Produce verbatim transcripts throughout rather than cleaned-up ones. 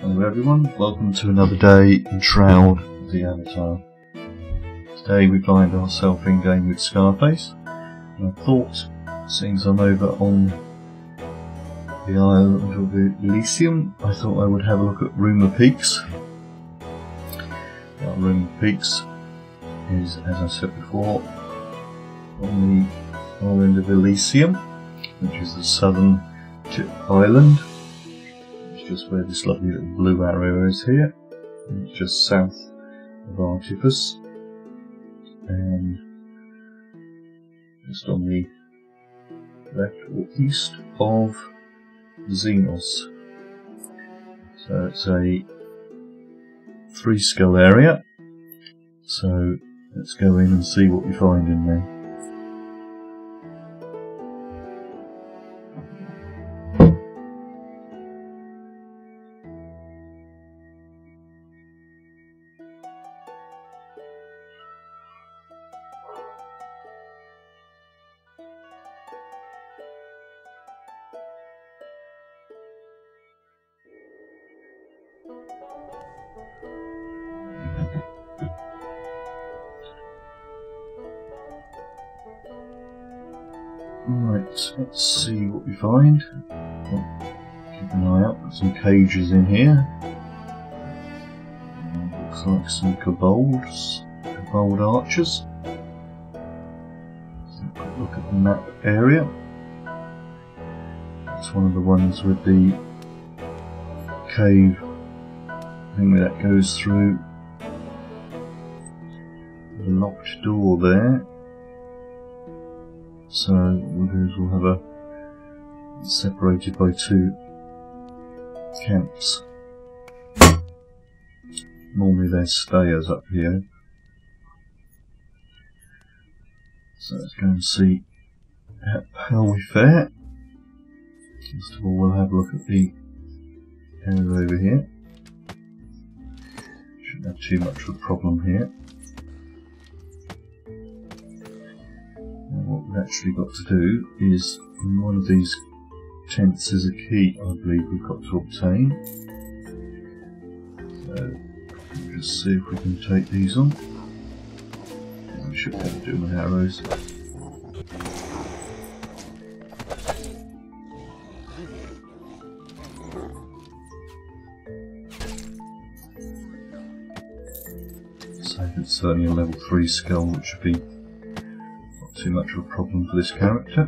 Hello everyone, welcome to another day in Shroud of the Avatar. Today we blind ourselves in game with Scarface, and I thought, since I'm over on the island of Elysium, I thought I would have a look at Rumor Peaks. Now, Rumor Peaks is, as I said before, on the island of Elysium, which is the southern tip island. It's just where this lovely little blue arrow is here. And it's just south of Artipus, and just on the left or east of Xenos. So it's a three skull area. So let's go in and see what we find in there. Right, let's see what we find. Keep an eye out, got some cages in here. And looks like some kobolds, kobold archers. Let's have a quick look at the map area. That's one of the ones with the cave thing that goes through the locked door there. So what we'll do is we'll have a separated by two camps. Normally there's stairs up here. So let's go and see how we fare. First of all, we'll have a look at the area over here. Shouldn't have too much of a problem here. Actually got to do is in one of these tents is a key I believe we've got to obtain. So we'll just see if we can take these on. I should be able to do my arrows. So it's only a level three skull, which should be too much of a problem for this character.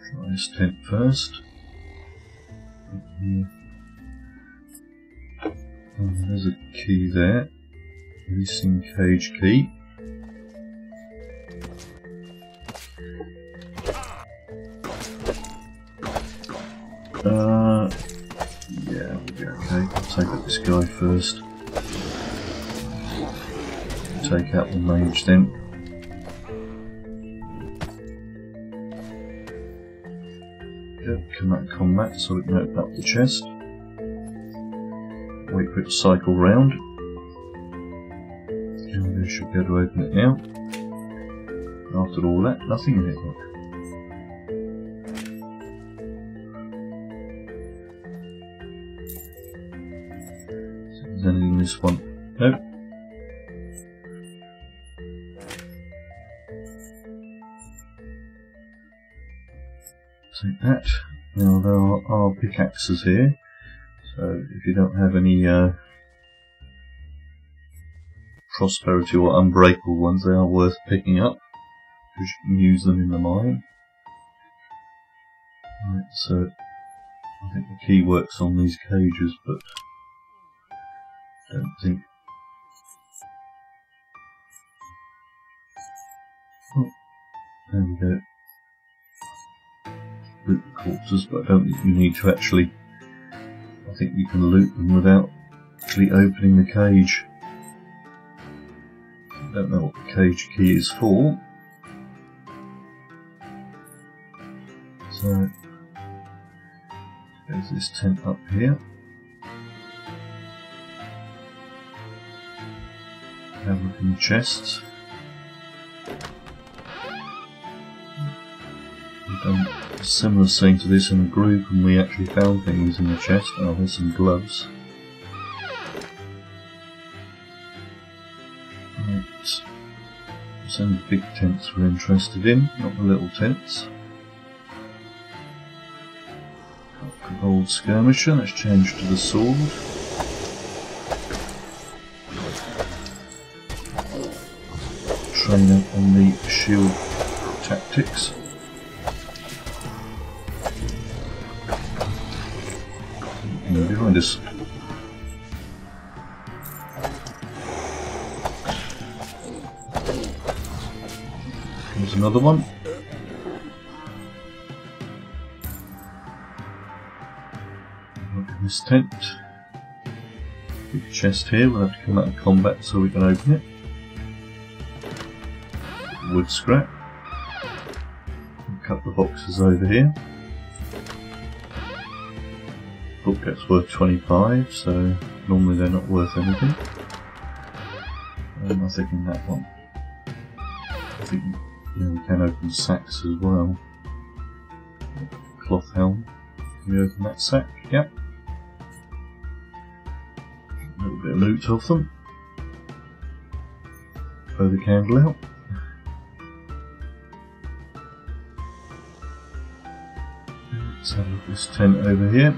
Try this tent first. Oh, there's a key there. Releasing cage key. Uh, yeah, we'll be okay. I'll take out this guy first. Take out the mage then. Don't come out of combat so we can open up the chest. Wait for it to cycle round. And we should be able to open it now. After all that, nothing in it. So there's anything in this one? Nope. Take that. Now there are, are pickaxes here, so if you don't have any uh, prosperity or unbreakable ones, they are worth picking up because you can use them in the mine. Right, so I think the key works on these cages, but I don't think. Oh, there we go. Loot the corpses, but I don't think you need to actually. I think you can loot them without actually opening the cage. I don't know what the cage key is for. So there's this tent up here. Have a look in the chests. a similar thing to this in the group, and we actually found things in the chest. Oh, there's some gloves. Right. Some of the big tents we're interested in, not the little tents. Old skirmisher, let's change to the sword. Train up on the shield tactics. And behind us. Here's another one. This tent. Big chest here, we'll have to come out of combat so we can open it. Wood scrap. A couple of boxes over here. Book that's worth twenty-five, so normally they're not worth anything. I'm not thinking that one. I think yeah, we can open sacks as well. Cloth helm. Can we open that sack? Yep. A little bit of loot off them. Blow the candle out. Let's have a look at this tent over here.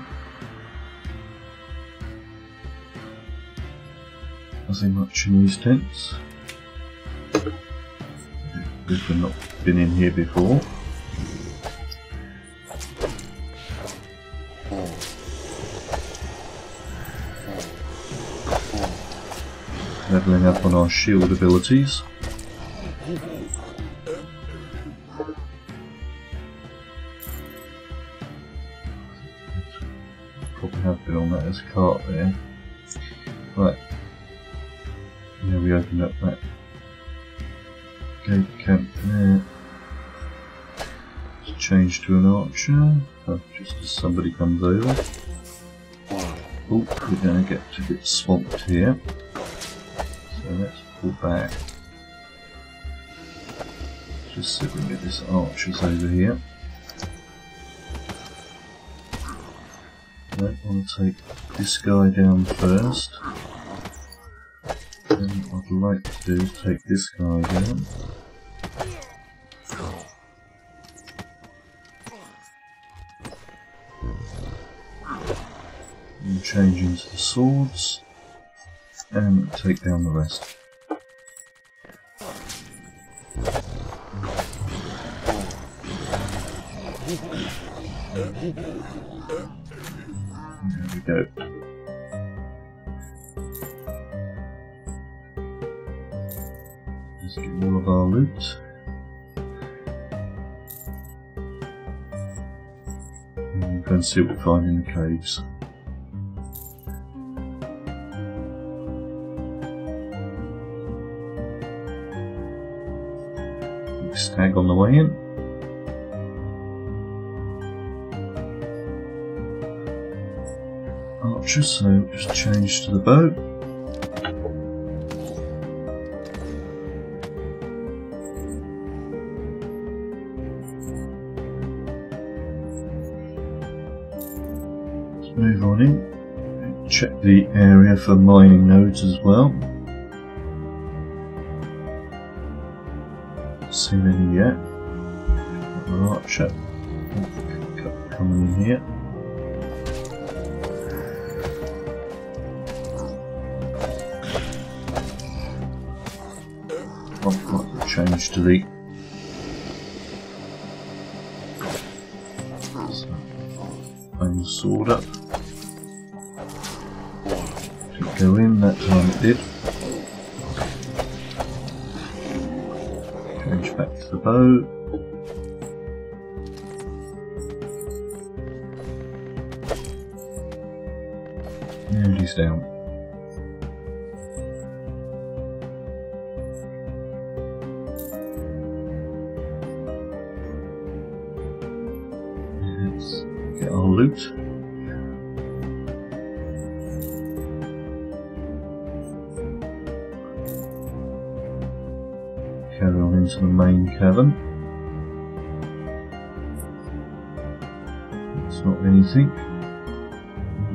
Nothing much in these tents. We've not been in here before. Leveling up on our shield abilities. Probably have been on that as a cart there. Right. Yeah, we opened up that gate camp there. Let's change to an archer. Oh, just as somebody comes over. Oh, we're going to get a bit swamped here. Let's pull back. Just see if we can get this archers over here. I don't want to take this guy down first. Then what I'd like to do is take this guy down. And change into the swords. And take down the rest. There we go. Let's get all of our loot. And go and see what we find in the caves. Stag on the way in. Archer, so just change to the bow. Let's move on in. Check the area for mining nodes as well. Seen any yet? Another archer coming in here. I've got to change to the own sword up. Didn't go in that time, it did. Back to the bow. And he's down. Let's get our loot. Carry on into the main cavern. It's not anything.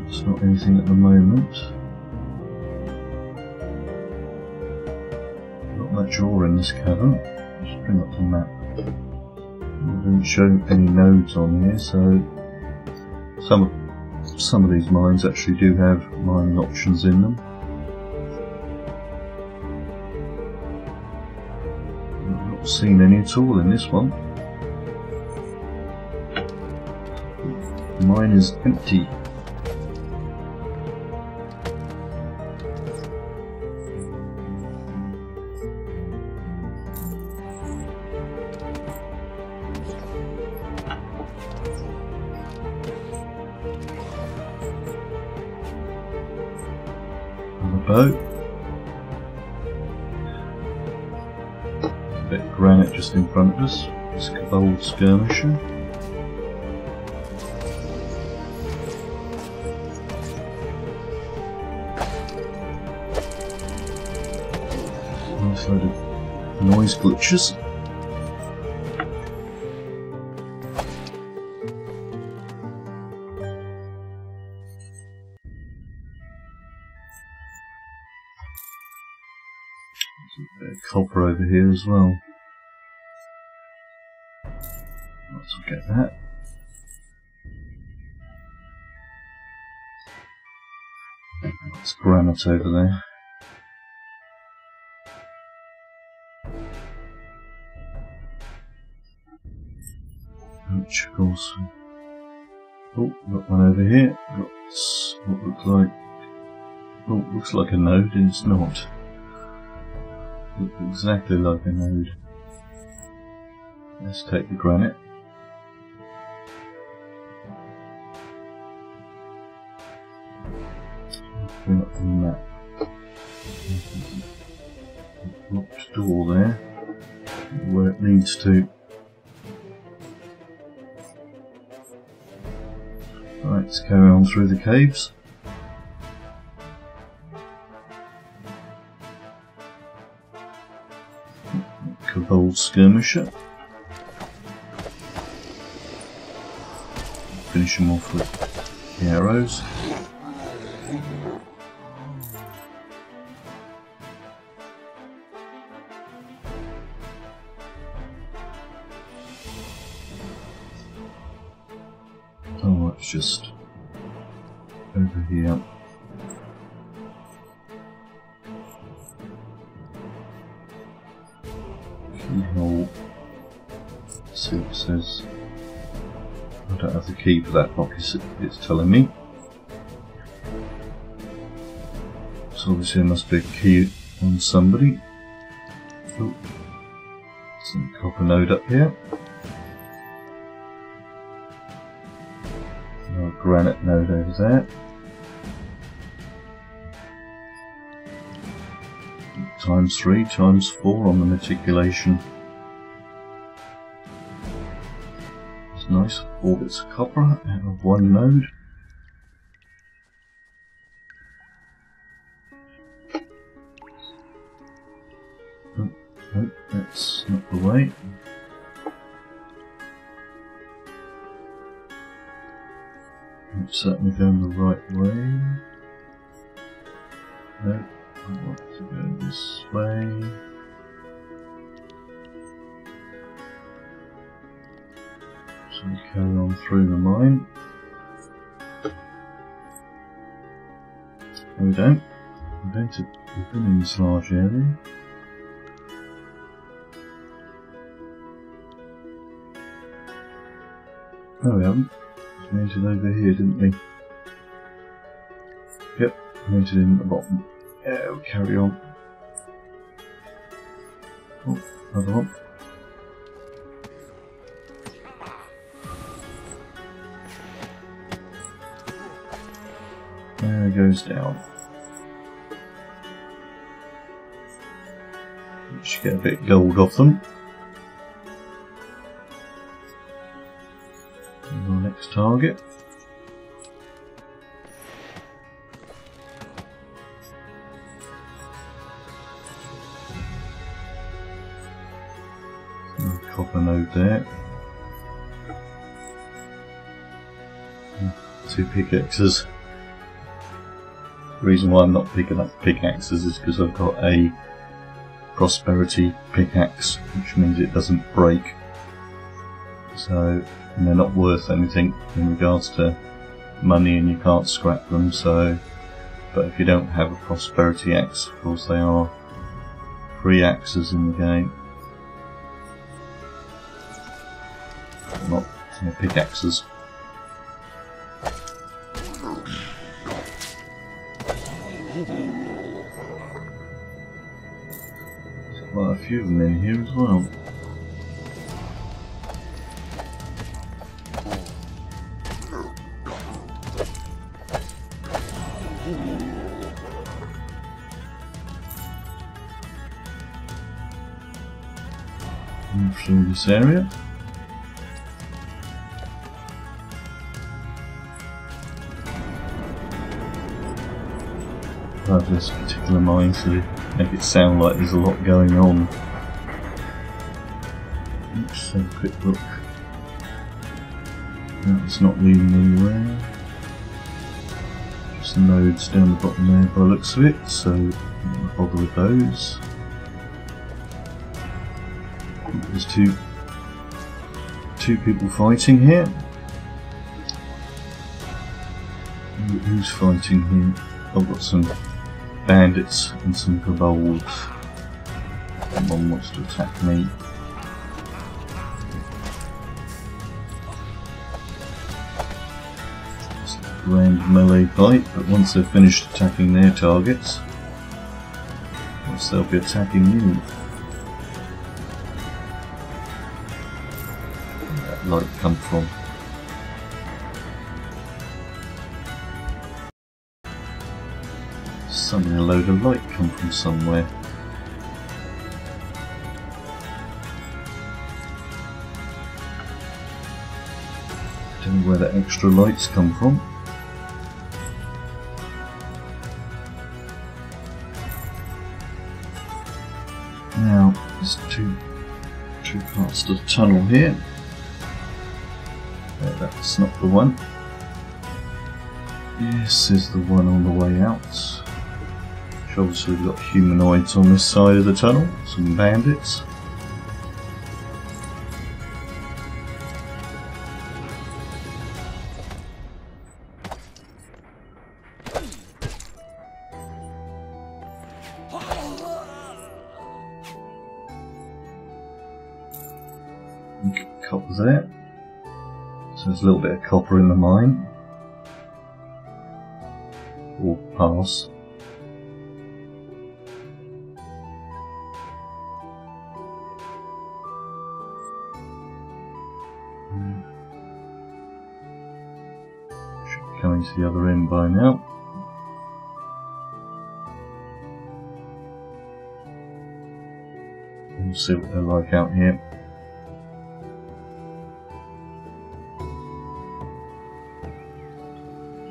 It's not anything at the moment. Not much ore in this cavern. Just bring up the map. It doesn't show any nodes on here, so some some of these mines actually do have mining options in them. I've not seen any at all in this one. Mine is empty. Boat. A bit of granite just in front of us. It's a bold skirmisher. Nice load of noise glitches. Copper over here as well. Let's get that. That's granite over there. Which of course. Oh, got one over here. Got what looks like. Oh, looks like a node, and it's not. Looks exactly like a node. Let's take the granite. Bring up the map. Locked door there, where it needs to. Right, let's carry on through the caves. Bold skirmisher. Finish him off with the arrows. Oh, it's just over here. See what it says. I don't have the key for that box, it's telling me. So obviously there must be a key on somebody. Oh, some copper node up here. Another granite node over there. Times three, times four on the matriculation. It's nice. Four bits of copper out of one node. Oh, no, that's not the way. I'm certainly going the right way. No. I want to go this way. So we carry on through the mine. No, we don't. We're going to we've been in this large area. No, we haven't. We went over here, didn't we? Yep, we went in at the bottom. Yeah, we'll carry on. Oh, another one. There it goes down. You should get a bit of gold off them. And our next target. Copper node there. two pickaxes. The reason why I'm not picking up pickaxes is because I've got a prosperity pickaxe, which means it doesn't break. So, and they're not worth anything in regards to money, and you can't scrap them. So, but if you don't have a prosperity axe, of course they are free axes in the game. Not you know, pickaxes. There's quite a few of them in here as well. And through this area. I love this particular mine to make it sound like there's a lot going on. Let's have a quick look. No, it's not leading anywhere. Just nodes down the bottom there by the looks of it, so not bother with those. There's two two people fighting here. Who's fighting here? I've got some bandits and some kobolds. One wants to attack me. It's a grand melee fight, but once they've finished attacking their targets, of course they'll be attacking you. Where did that light come from? Suddenly a load of light come from somewhere. Don't know where the extra lights come from. Now there's two two parts to the tunnel here. No, that's not the one. This is the one on the way out. Obviously we've got humanoids on this side of the tunnel, some bandits. Copper there. So there's a little bit of copper in the mine. Or pass. Coming to the other end by now. We'll see what they're like out here.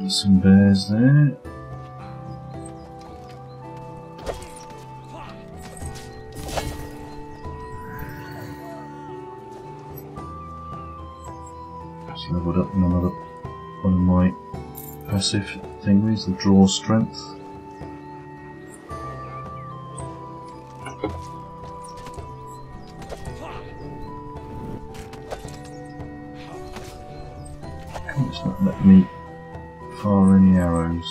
There's some bears there. Just leveled up in another one of my passive thing is the draw strength. It's not let me fire any arrows.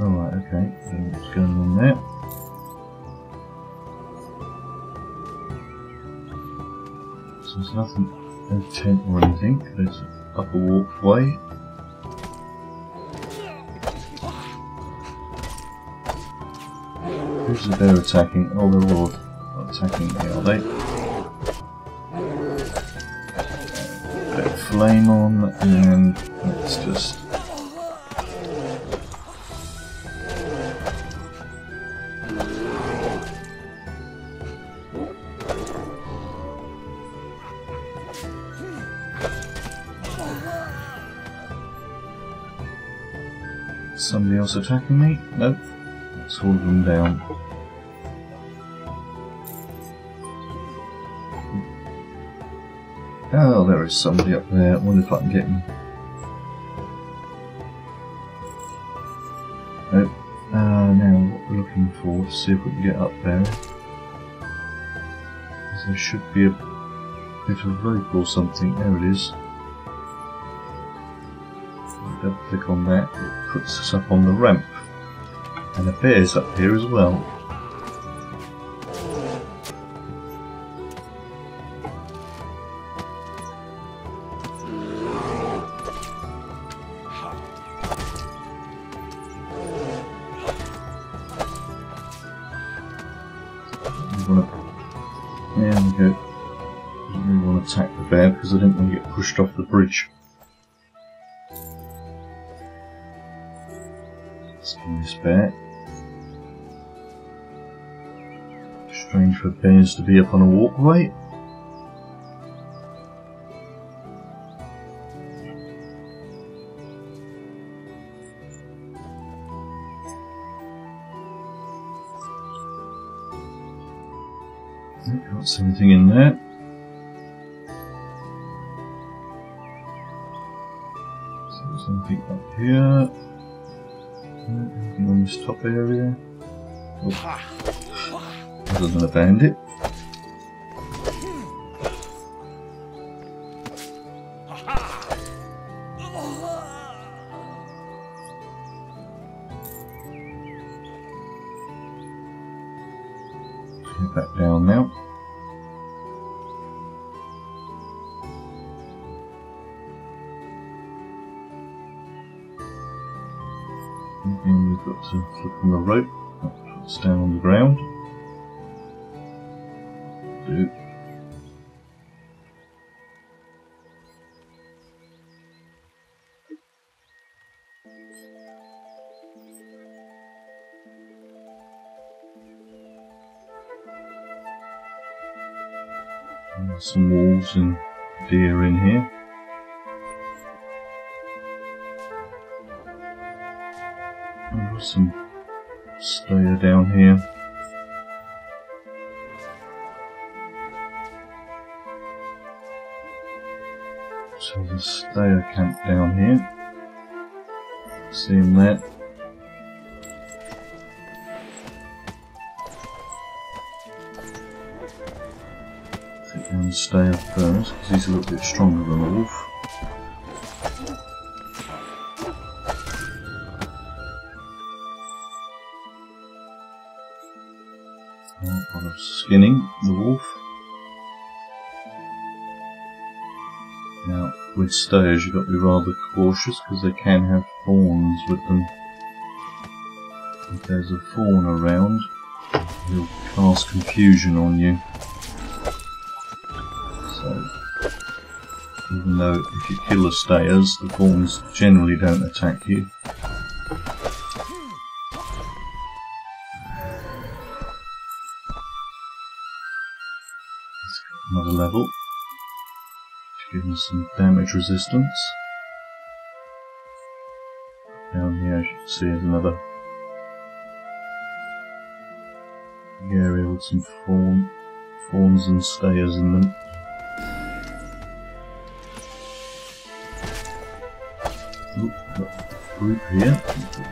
Alright, okay, I don't know what's going on there. So there's nothing. No tent or anything, there's an upper walkway. Who's the bear attacking? Oh, they're all attacking me, are they? Put a flame on, and let's just. Somebody else attacking me? Nope. Let's hold them down. Oh, there is somebody up there. I wonder if I can get him. Nope. Uh, now, what we're looking for, let's see if we can get up there. There should be a bit of rope or something. There it is. Double click on that. It puts us up on the ramp. And a bear's up here as well. Because I didn't want to get pushed off the bridge. Let's bring this back. Strange for bears to be up on a walkway. I can't see anything in there. Something up here. Anything on this top area? Oh. Other than a bandit. Head back down now. We've got to flip on the rope, that puts down on the ground. Do. Some wolves and deer in here. Some stayer down here. So the stayer camp down here. See him there. Take down the stayer first because he's a little bit stronger than the wolf. Skinning the wolf. Now, with stayers you've got to be rather cautious because they can have fawns with them. If there's a fawn around, he'll cast confusion on you. So, even though if you kill the stayers, the fawns generally don't attack you. Another level to give us some damage resistance. Down here, as you can see, is another area with some fawn, fawns and stayers in them. Oop, got a group here.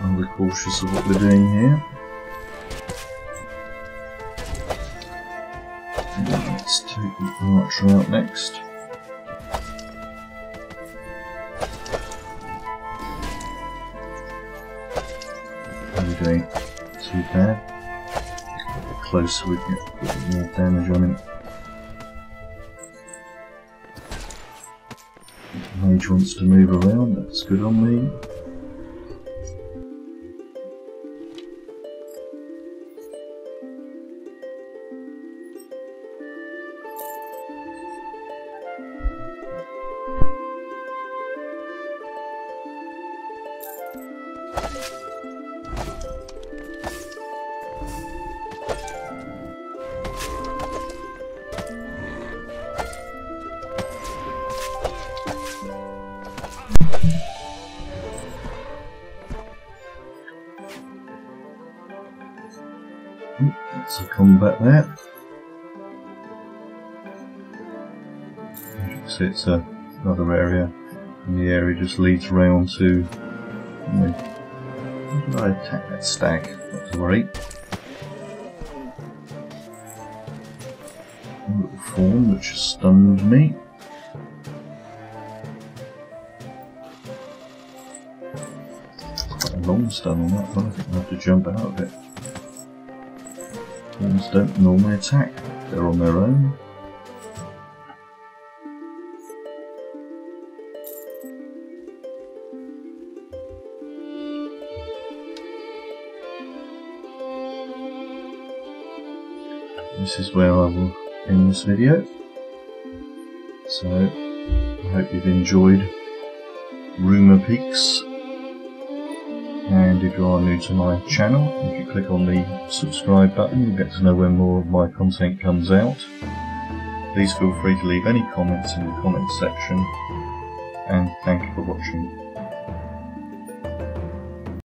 I'm rather cautious of what we're doing here. Let's take the archer out next. How are we doing? Too bad. A bit closer we get a bit more damage on him. The mage wants to move around, that's good on me. That's a combat there. exits a, another area, and the area just leads round to. How did I attack that stag? Not to worry. A little form which stunned me. Quite a long stun on that one. I think I have to jump out of it. Forms don't normally attack. They're on their own. This is where I will end this video. So, I hope you've enjoyed Rumor Peaks. And if you are new to my channel, if you click on the subscribe button, you'll get to know when more of my content comes out. Please feel free to leave any comments in the comment section. And thank you for watching.